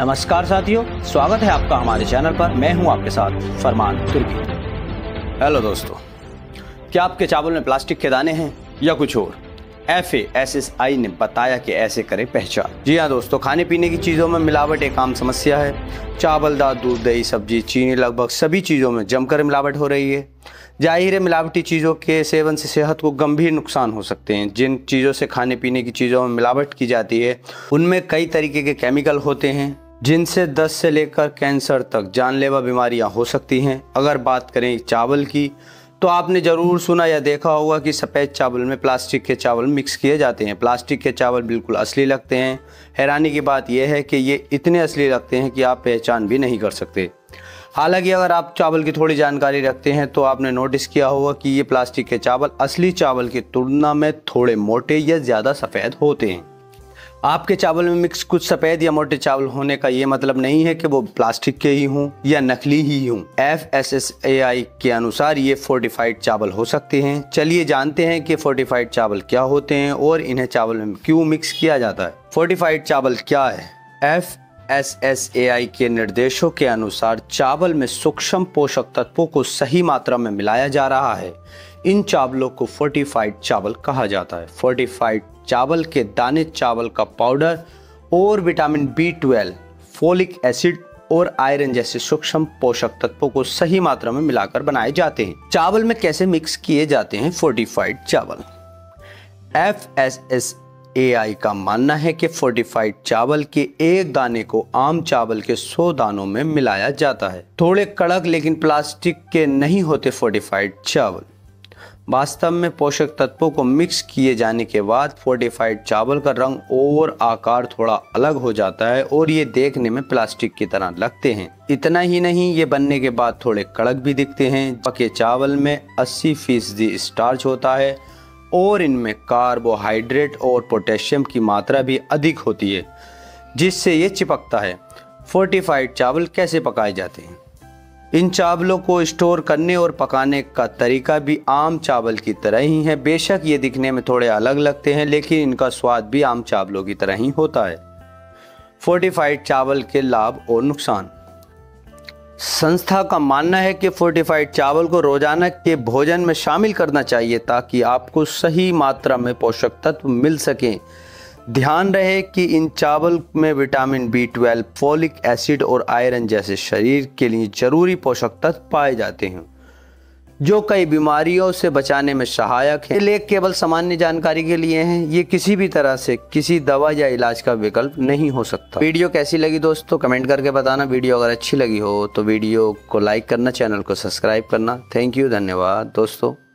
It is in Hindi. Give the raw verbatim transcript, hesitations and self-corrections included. नमस्कार साथियों, स्वागत है आपका हमारे चैनल पर। मैं हूं आपके साथ फरमान तुर्की। हेलो दोस्तों, क्या आपके चावल में प्लास्टिक के दाने हैं या कुछ और? F S S A I ने बताया कि ऐसे करें पहचान। जी हाँ दोस्तों, खाने पीने की चीज़ों में मिलावट एक आम समस्या है। चावल, दाल, दूध, दही, सब्जी, चीनी, लगभग सभी चीज़ों में जमकर मिलावट हो रही है। जाहिर है मिलावटी चीज़ों के सेवन से सेहत को गंभीर नुकसान हो सकते हैं। जिन चीज़ों से खाने पीने की चीज़ों में मिलावट की जाती है उनमें कई तरीके के केमिकल होते हैं, जिनसे दस से लेकर कैंसर तक जानलेवा बीमारियाँ हो सकती हैं। अगर बात करें चावल की, तो आपने ज़रूर सुना या देखा होगा कि सफ़ेद चावल में प्लास्टिक के चावल मिक्स किए जाते हैं। प्लास्टिक के चावल बिल्कुल असली लगते हैं। हैरानी की बात यह है कि ये इतने असली लगते हैं कि आप पहचान भी नहीं कर सकते। हालांकि अगर आप चावल की थोड़ी जानकारी रखते हैं तो आपने नोटिस किया होगा कि ये प्लास्टिक के चावल असली चावल की तुलना में थोड़े मोटे या ज़्यादा सफ़ेद होते हैं। आपके चावल में मिक्स कुछ सफ़ेद या मोटे चावल होने का ये मतलब नहीं है कि वो प्लास्टिक के ही हों या नकली ही हों। F S S A I के अनुसार ये फोर्टिफाइड चावल हो सकते हैं। चलिए जानते हैं कि फोर्टिफाइड चावल क्या होते हैं और इन्हें चावल में क्यों मिक्स किया जाता है। फोर्टिफाइड चावल क्या है? F S S A I के निर्देशों के अनुसार चावल में सूक्ष्म पोषक तत्वों को सही मात्रा में मिलाया जा रहा है। इन चावलों को फोर्टिफाइड चावल कहा जाता है। फोर्टिफाइड चावल के दाने, चावल का पाउडर और vitamin B twelve, folic acid और आयरन जैसे सूक्ष्म पोषक तत्वों को सही मात्रा में मिलाकर बनाए जाते हैं। चावल में कैसे मिक्स किए जाते हैं फोर्टिफाइड चावल? F S S A I का मानना है कि फोर्टिफाइड चावल के एक दाने को आम चावल के सौ दानों में मिलाया जाता है। थोड़े कड़क लेकिन प्लास्टिक के नहीं होते फोर्टिफाइड चावल। वास्तव में पोषक तत्वों को मिक्स किए जाने के बाद फोर्टिफाइड चावल का रंग और आकार थोड़ा अलग हो जाता है और ये देखने में प्लास्टिक की तरह लगते हैं। इतना ही नहीं, ये बनने के बाद थोड़े कड़क भी दिखते हैं। पके चावल में अस्सी फीसदी स्टार्च होता है और इनमें कार्बोहाइड्रेट और पोटेशियम की मात्रा भी अधिक होती है, जिससे ये चिपकता है। फोर्टिफाइड चावल कैसे पकाए जाते हैं? इन चावलों को स्टोर करने और पकाने का तरीका भी आम चावल की तरह ही है। बेशक ये दिखने में थोड़े अलग लगते हैं, लेकिन इनका स्वाद भी आम चावलों की तरह ही होता है। फोर्टिफाइड चावल के लाभ और नुकसान। संस्था का मानना है कि फोर्टिफाइड चावल को रोजाना के भोजन में शामिल करना चाहिए ताकि आपको सही मात्रा में पोषक तत्व मिल सकें। ध्यान रहे कि इन चावल में vitamin B twelve, folic acid और आयरन जैसे शरीर के लिए जरूरी पोषक तत्व पाए जाते हैं, जो कई बीमारियों से बचाने में सहायक हैं। ये लेख केवल सामान्य जानकारी के लिए हैं। ये किसी भी तरह से किसी दवा या इलाज का विकल्प नहीं हो सकता। वीडियो कैसी लगी दोस्तों, कमेंट करके बताना। वीडियो अगर अच्छी लगी हो तो वीडियो को लाइक करना, चैनल को सब्सक्राइब करना। थैंक यू, धन्यवाद दोस्तों।